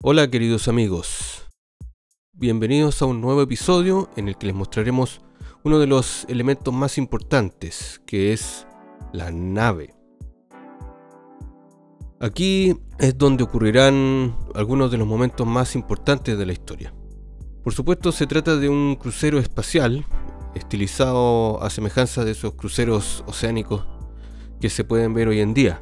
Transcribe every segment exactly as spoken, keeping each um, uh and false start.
Hola queridos amigos, bienvenidos a un nuevo episodio en el que les mostraremos uno de los elementos más importantes, que es la nave. Aquí es donde ocurrirán algunos de los momentos más importantes de la historia. Por supuesto se trata de un crucero espacial, estilizado a semejanza de esos cruceros oceánicos que se pueden ver hoy en día,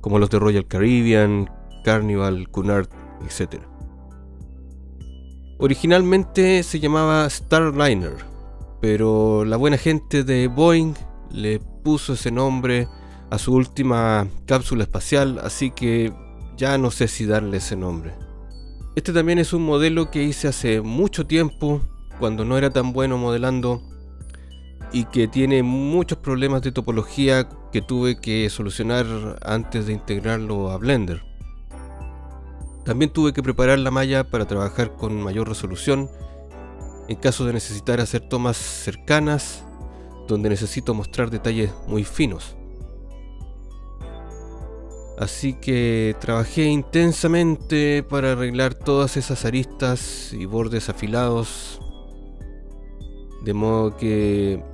como los de Royal Caribbean, Carnival, Cunard, etcétera. Originalmente se llamaba Starliner, pero la buena gente de Boeing le puso ese nombre a su última cápsula espacial, así que ya no sé si darle ese nombre. Este también es un modelo que hice hace mucho tiempo, cuando no era tan bueno modelando, y que tiene muchos problemas de topología que tuve que solucionar antes de integrarlo a Blender. También tuve que preparar la malla para trabajar con mayor resolución en caso de necesitar hacer tomas cercanas donde necesito mostrar detalles muy finos. Así que trabajé intensamente para arreglar todas esas aristas y bordes afilados, de modo que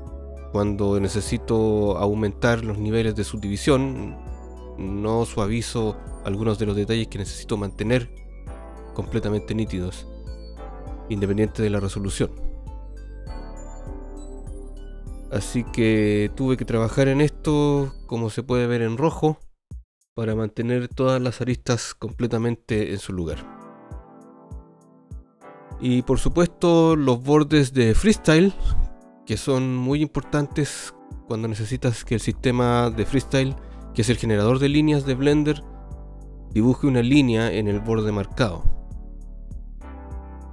cuando necesito aumentar los niveles de subdivisión no suavizo algunos de los detalles que necesito mantener completamente nítidos, independiente de la resolución. Así que tuve que trabajar en esto, como se puede ver en rojo, para mantener todas las aristas completamente en su lugar. Y por supuesto los bordes de freestyle, que son muy importantes cuando necesitas que el sistema de freestyle, que es el generador de líneas de Blender, dibuje una línea en el borde marcado.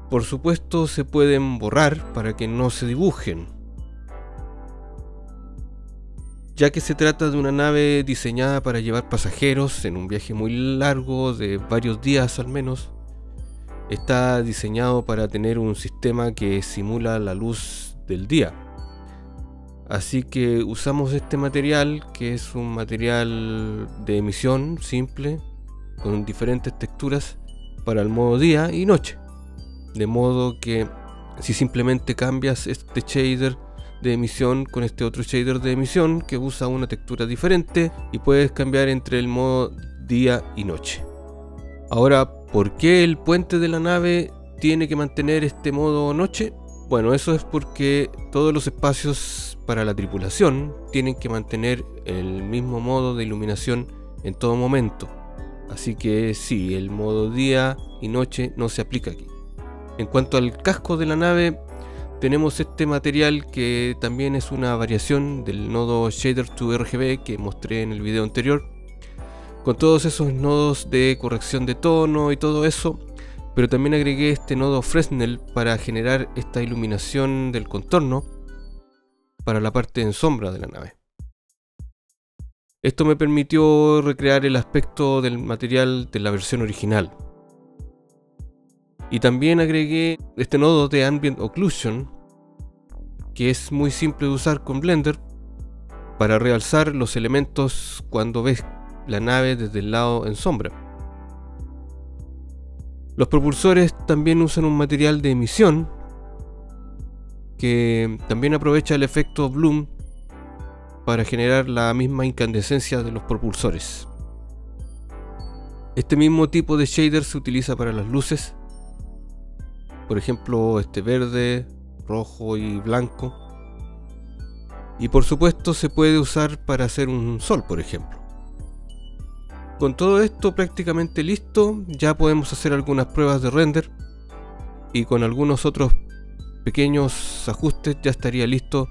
Por supuesto se pueden borrar para que no se dibujen. Ya que se trata de una nave diseñada para llevar pasajeros en un viaje muy largo, de varios días al menos, está diseñado para tener un sistema que simula la luz del día. Así que usamos este material, que es un material de emisión simple, con diferentes texturas para el modo día y noche, de modo que si simplemente cambias este shader de emisión con este otro shader de emisión que usa una textura diferente, y puedes cambiar entre el modo día y noche. Ahora, ¿por qué el puente de la nave tiene que mantener este modo noche? Bueno, eso es porque todos los espacios para la tripulación tienen que mantener el mismo modo de iluminación en todo momento. Así que sí, el modo día y noche no se aplica aquí. En cuanto al casco de la nave, tenemos este material que también es una variación del nodo Shader to R G B que mostré en el video anterior, con todos esos nodos de corrección de tono y todo eso, pero también agregué este nodo Fresnel para generar esta iluminación del contorno para la parte en sombra de la nave. Esto me permitió recrear el aspecto del material de la versión original. Y también agregué este nodo de Ambient Occlusion, que es muy simple de usar con Blender, para realzar los elementos cuando ves la nave desde el lado en sombra. Los propulsores también usan un material de emisión, que también aprovecha el efecto Bloom para generar la misma incandescencia de los propulsores. Este mismo tipo de shader se utiliza para las luces, por ejemplo este verde, rojo y blanco, y por supuesto se puede usar para hacer un sol, por ejemplo. Con todo esto prácticamente listo, ya podemos hacer algunas pruebas de render, y con algunos otros pequeños ajustes ya estaría listo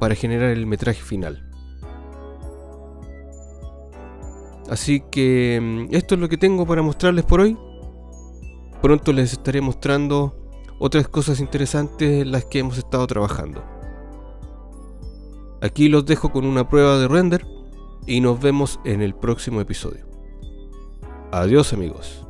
para generar el metraje final. Así que esto es lo que tengo para mostrarles por hoy. Pronto les estaré mostrando otras cosas interesantes en las que hemos estado trabajando. Aquí los dejo con una prueba de render y nos vemos en el próximo episodio. Adiós amigos.